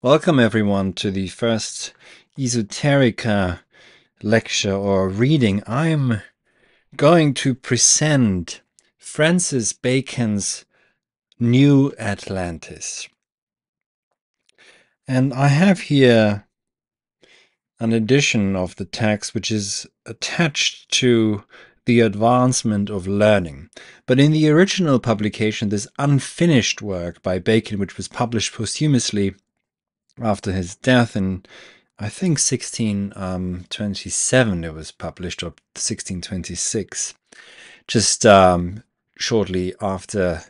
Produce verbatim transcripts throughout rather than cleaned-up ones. Welcome everyone to the first Esoterica lecture or reading. I'm going to present Francis Bacon's New Atlantis. And I have here an edition of the text which is attached to the advancement of learning. But in the original publication, this unfinished work by Bacon, which was published posthumously after his death in, I think, sixteen twenty-seven, it was published, or sixteen twenty-six, just um, shortly after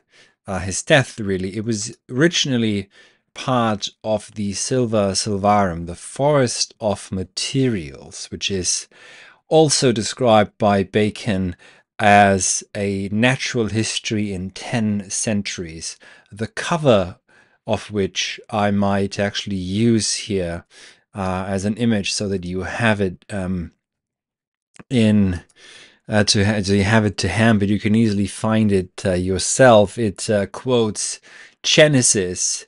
uh, his death, really. It was originally part of the Silva Silvarum, the Forest of Materials, which is also described by Bacon as a natural history in ten centuries, the cover of which I might actually use here uh, as an image, so that you have it um, in uh, to ha so you have it to hand, but you can easily find it uh, yourself. It uh, quotes Genesis: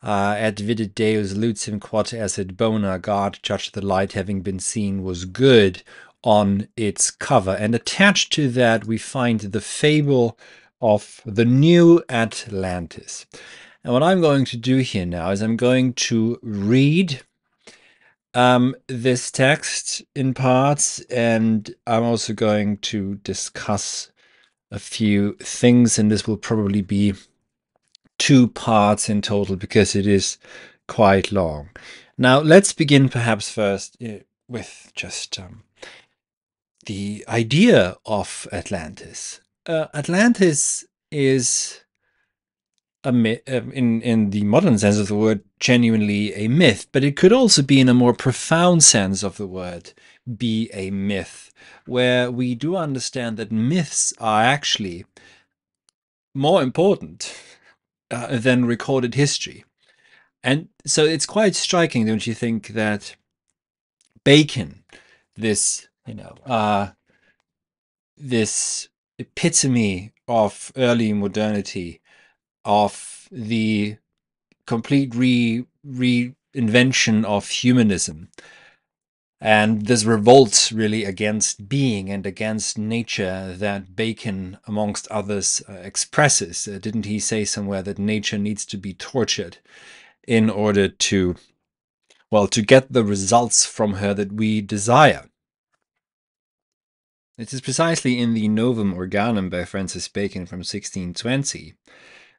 uh, "Ad vidit Deus lutzim quod esset bona, God judged the light having been seen was good," on its cover, and attached to that we find the fable of the New Atlantis. And what I'm going to do here now is I'm going to read um, this text in parts, and I'm also going to discuss a few things, and this will probably be two parts in total because it is quite long. Now let's begin perhaps first with just um, the idea of Atlantis. Uh, Atlantis is A myth, in, in the modern sense of the word, genuinely a myth, but it could also be, in a more profound sense of the word, be a myth, where we do understand that myths are actually more important uh, than recorded history. And so it's quite striking, don't you think, that Bacon, this, you know, uh, this epitome of early modernity, of the complete re reinvention of humanism and this revolt really against being and against nature that Bacon, amongst others, uh, expresses. Uh, didn't he say somewhere that nature needs to be tortured in order to, well, to get the results from her that we desire? It is precisely in the Novum Organum by Francis Bacon from sixteen twenty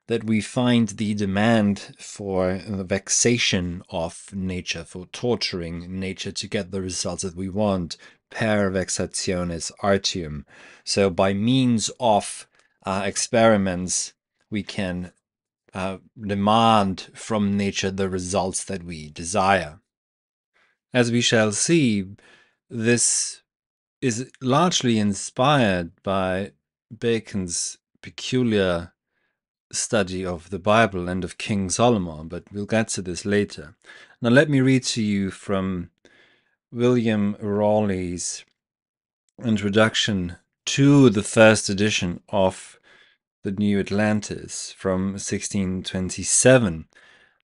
that we find the demand for the vexation of nature, for torturing nature to get the results that we want, per vexationis artium. So by means of uh, experiments, we can uh, demand from nature the results that we desire. As we shall see, this is largely inspired by Bacon's peculiar study of the Bible and of King Solomon, but we'll get to this later. Now let me read to you from William Rawley's introduction to the first edition of the New Atlantis from sixteen twenty-seven.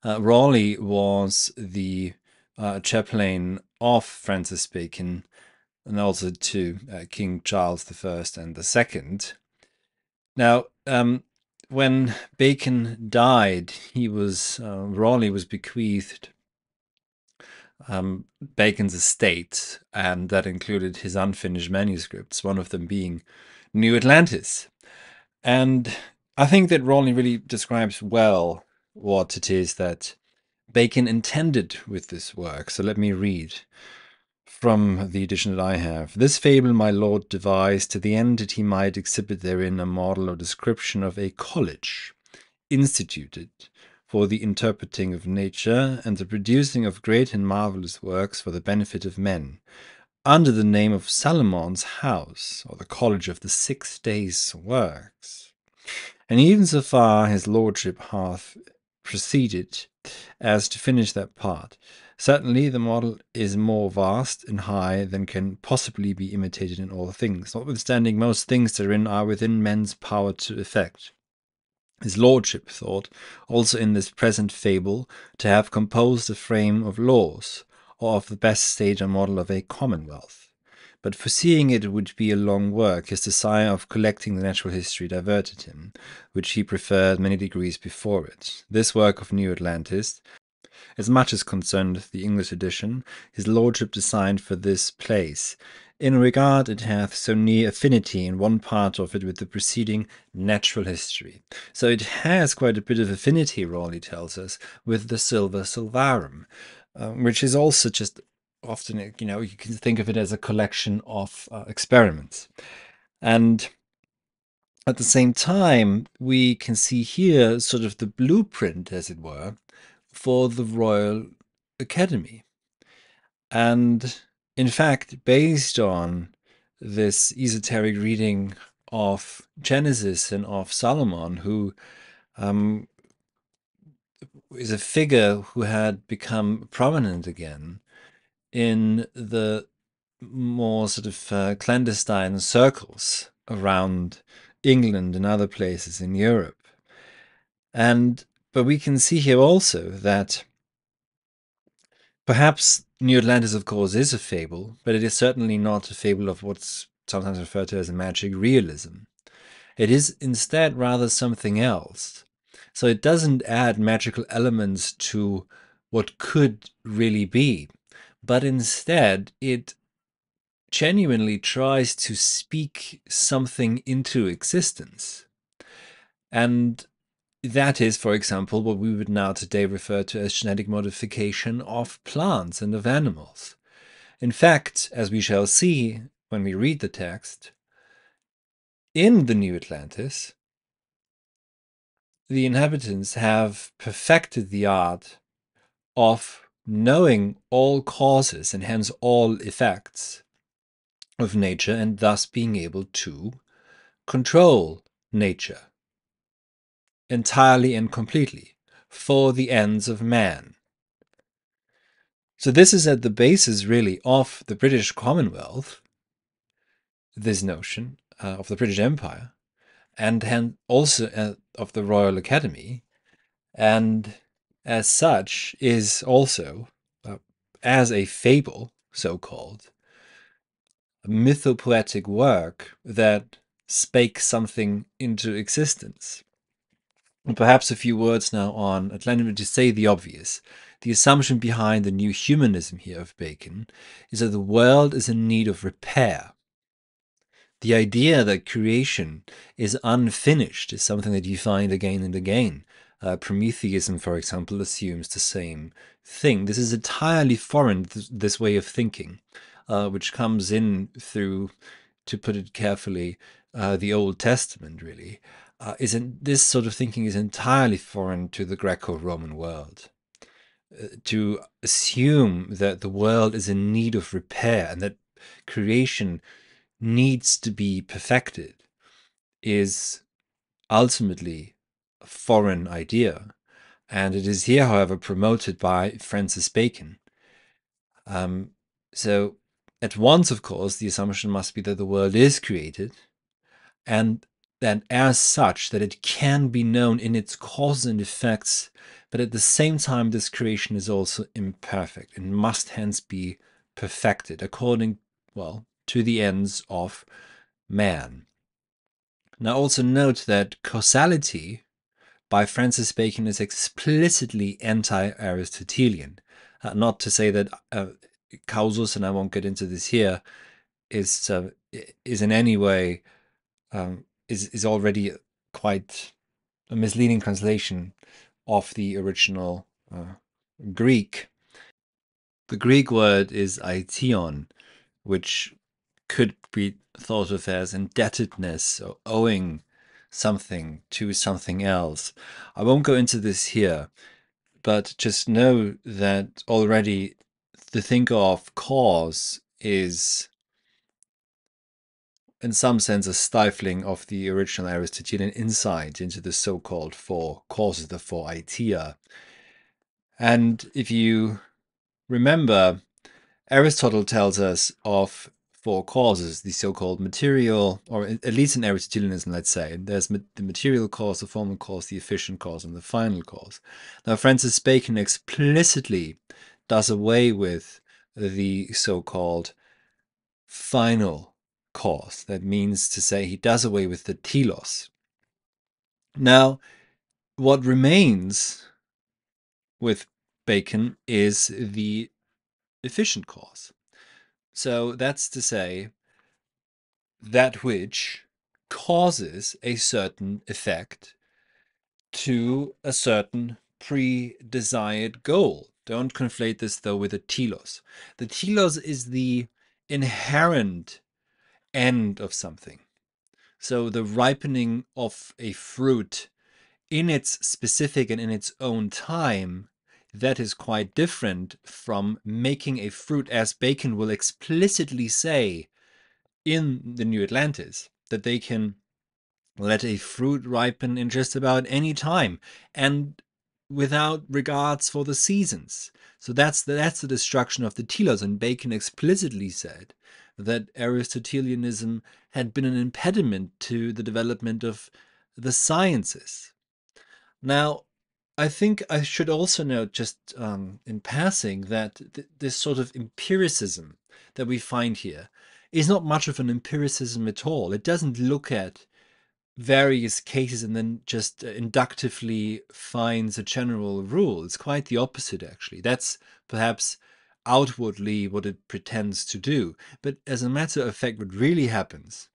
Uh, Rawley was the uh, chaplain of Francis Bacon and also to uh, King Charles the First and the Second. Now, um, when Bacon died, he was uh, Rawley was bequeathed um, Bacon's estate, and that included his unfinished manuscripts, one of them being New Atlantis. And I think that Rawley really describes well what it is that Bacon intended with this work. So let me read from the edition that I have. "This fable my lord devised to the end that he might exhibit therein a model or description of a college instituted for the interpreting of nature and the producing of great and marvellous works for the benefit of men, under the name of Salomon's house, or the college of the six days' works. And even so far his lordship hath proceeded as to finish that part. Certainly the model is more vast and high than can possibly be imitated in all things, notwithstanding most things therein are within men's power to effect. His lordship thought, also in this present fable, to have composed a frame of laws, or of the best stage or model of a commonwealth. But foreseeing it would be a long work, his desire of collecting the natural history diverted him, which he preferred many degrees before it. This work of New Atlantis, as much as concerned the English edition, his lordship designed for this place, in regard it hath so near affinity in one part of it with the preceding natural history. So it has quite a bit of affinity, Rawley tells us, with the Silva Silvarum, um, which is also just often, you know, you can think of it as a collection of uh, experiments. And at the same time, we can see here sort of the blueprint, as it were, for the Royal Academy. And in fact, based on this esoteric reading of Genesis and of Solomon, who um, is a figure who had become prominent again in the more sort of uh, clandestine circles around England and other places in Europe. And but we can see here also that perhaps New Atlantis, of course, is a fable, but it is certainly not a fable of what's sometimes referred to as a magic realism. It is instead rather something else. So it doesn't add magical elements to what could really be, but instead it genuinely tries to speak something into existence. And that is, for example, what we would now today refer to as genetic modification of plants and of animals. In fact, as we shall see when we read the text, in the New Atlantis, the inhabitants have perfected the art of knowing all causes and hence all effects of nature, and thus being able to control nature entirely and completely for the ends of man. So this is at the basis really of the British Commonwealth, this notion uh, of the British Empire, and, and also uh, of the Royal Academy, and as such is also, uh, as a fable, so-called, a mythopoetic work that spake something into existence. And perhaps a few words now on Atlantis to say the obvious. The assumption behind the new humanism here of Bacon is that the world is in need of repair. The idea that creation is unfinished is something that you find again and again. Uh, Prometheism, for example, assumes the same thing. This is entirely foreign, th this way of thinking, uh, which comes in through, to put it carefully, uh, the Old Testament, really. Uh, isn't, this sort of thinking is entirely foreign to the Greco-Roman world. Uh, to assume that the world is in need of repair and that creation needs to be perfected is ultimately a foreign idea, and it is here, however, promoted by Francis Bacon. Um, so at once, of course, the assumption must be that the world is created, and that as such that it can be known in its causes and effects, but at the same time this creation is also imperfect and must hence be perfected according, well, to the ends of man. Now also note that causality by Francis Bacon is explicitly anti-Aristotelian. Uh, not to say that uh, causus, and I won't get into this here, is uh, is in any way um, is is already quite a misleading translation of the original uh, Greek. The Greek word is aition, which could be thought of as indebtedness or owing something to something else. I won't go into this here, but just know that already to think of cause is in some sense a stifling of the original Aristotelian insight into the so-called four causes, the four aitia. And if you remember, Aristotle tells us of four causes, the so-called material, or at least in Aristotelianism, let's say, there's the material cause, the formal cause, the efficient cause, and the final cause. Now, Francis Bacon explicitly does away with the so-called final cause. That means to say he does away with the telos. Now, what remains with Bacon is the efficient cause. So that's to say that which causes a certain effect to a certain pre-desired goal. Don't conflate this, though, with a telos. The telos is the inherent end of something. So the ripening of a fruit in its specific and in its own time, that is quite different from making a fruit, as Bacon will explicitly say in the New Atlantis, that they can let a fruit ripen in just about any time and without regards for the seasons. So that's the, that's the destruction of the telos. And Bacon explicitly said that Aristotelianism had been an impediment to the development of the sciences. Now, I think I should also note, just um, in passing, that th this sort of empiricism that we find here is not much of an empiricism at all. It doesn't look at various cases and then just inductively finds a general rule. It's quite the opposite, actually. That's perhaps outwardly what it pretends to do. But as a matter of fact, what really happens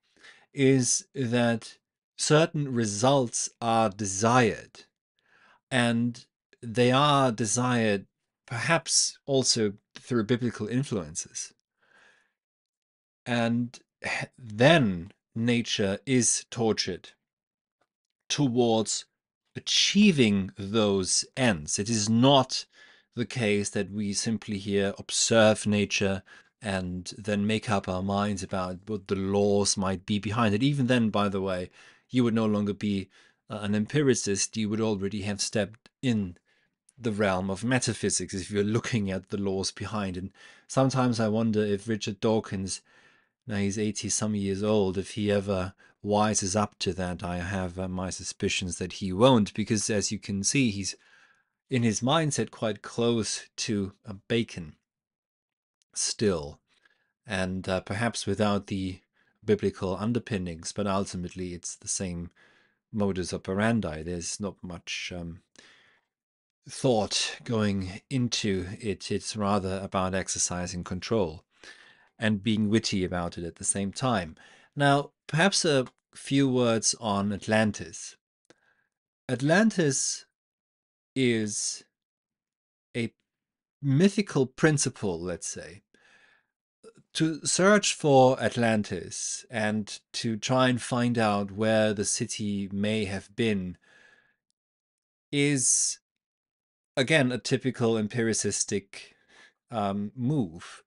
is that certain results are desired. And they are desired perhaps also through biblical influences. And then nature is tortured towards achieving those ends. It is not the case that we simply here observe nature and then make up our minds about what the laws might be behind it. Even then, by the way, you would no longer be an empiricist, you would already have stepped in the realm of metaphysics if you're looking at the laws behind. And sometimes I wonder if Richard Dawkins, now he's eighty some years old, if he ever wises up to that. I have uh, my suspicions that he won't, because as you can see, he's in his mindset quite close to a Bacon still, and uh, perhaps without the biblical underpinnings, but ultimately it's the same modus operandi. There's not much um, thought going into it. It's rather about exercising control and being witty about it at the same time. Now, perhaps a few words on Atlantis. Atlantis is a mythical principle, let's say. To search for Atlantis and to try and find out where the city may have been is, again, a typical empiricistic um, move.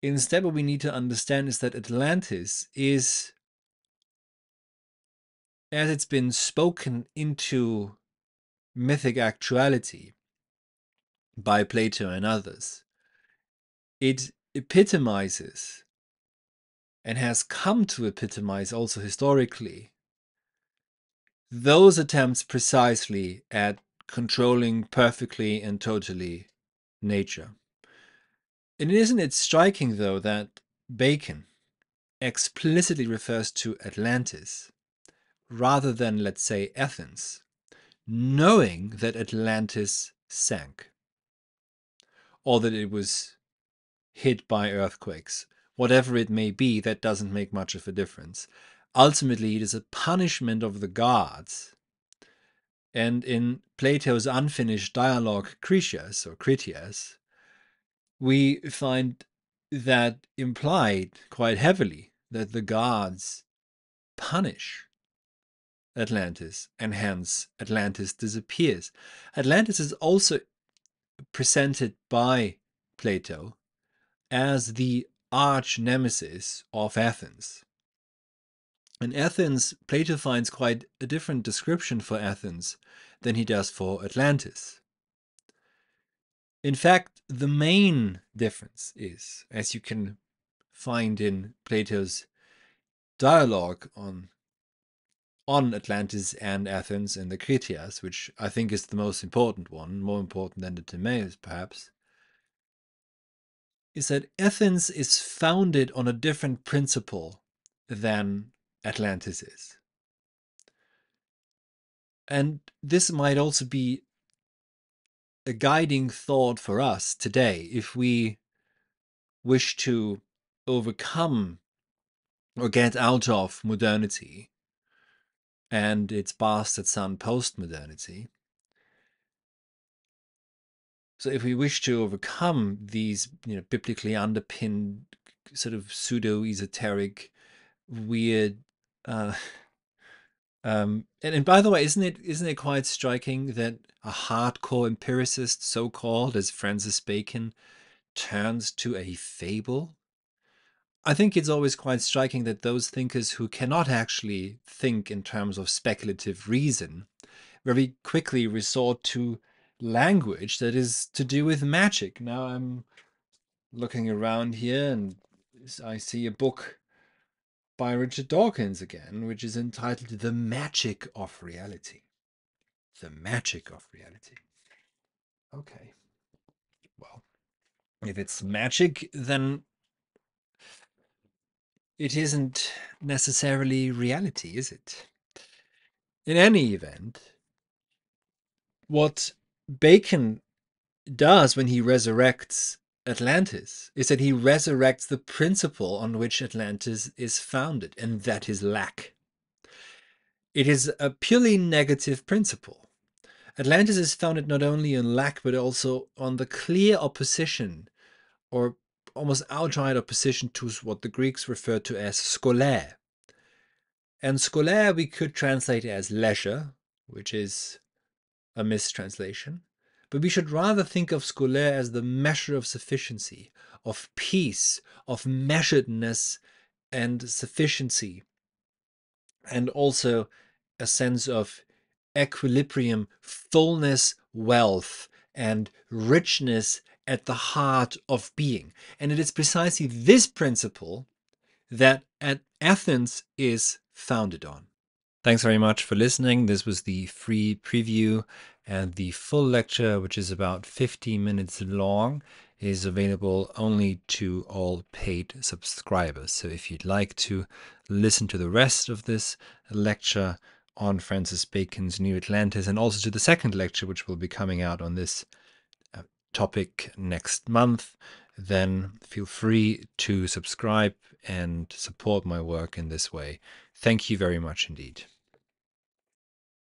Instead, what we need to understand is that Atlantis is, as it's been spoken into mythic actuality by Plato and others, it epitomizes and has come to epitomize also historically those attempts precisely at controlling perfectly and totally nature. And isn't it striking, though, that Bacon explicitly refers to Atlantis rather than, let's say, Athens, knowing that Atlantis sank or that it was hit by earthquakes. Whatever it may be, that doesn't make much of a difference. Ultimately, it is a punishment of the gods. And in Plato's unfinished dialogue, Critias, or Critias, we find that implied quite heavily, that the gods punish Atlantis, and hence Atlantis disappears. Atlantis is also presented by Plato as the arch-nemesis of Athens. In Athens, Plato finds quite a different description for Athens than he does for Atlantis. In fact, the main difference is, as you can find in Plato's dialogue on on Atlantis and Athens and the Critias, which I think is the most important one, more important than the Timaeus perhaps, is that Athens is founded on a different principle than Atlantis is. And this might also be a guiding thought for us today if we wish to overcome or get out of modernity and its bastard son post-modernity. So if we wish to overcome these, you know, biblically underpinned sort of pseudo-esoteric weird uh um and, and by the way, isn't it isn't it quite striking that a hardcore empiricist, so-called, as Francis Bacon, turns to a fable? I think it's always quite striking that those thinkers who cannot actually think in terms of speculative reason very quickly resort to language that is to do with magic. Now I'm looking around here and I see a book by Richard Dawkins again, which is entitled The Magic of Reality. The Magic of Reality. Okay. Well, if it's magic, then it isn't necessarily reality, is it? In any event, what Bacon does when he resurrects Atlantis is that he resurrects the principle on which Atlantis is founded, and that is lack. It is a purely negative principle. Atlantis is founded not only on lack, but also on the clear opposition, or almost outright opposition, to what the Greeks referred to as skolē. And skolē we could translate as leisure, which is a mistranslation. But we should rather think of skolē as the measure of sufficiency, of peace, of measuredness and sufficiency, and also a sense of equilibrium, fullness, wealth, and richness at the heart of being. And it is precisely this principle that at Athens is founded on. Thanks very much for listening. This was the free preview, and the full lecture, which is about fifty minutes long, is available only to all paid subscribers. So if you'd like to listen to the rest of this lecture on Francis Bacon's New Atlantis, and also to the second lecture, which will be coming out on this topic next month, then feel free to subscribe and support my work in this way. Thank you very much indeed.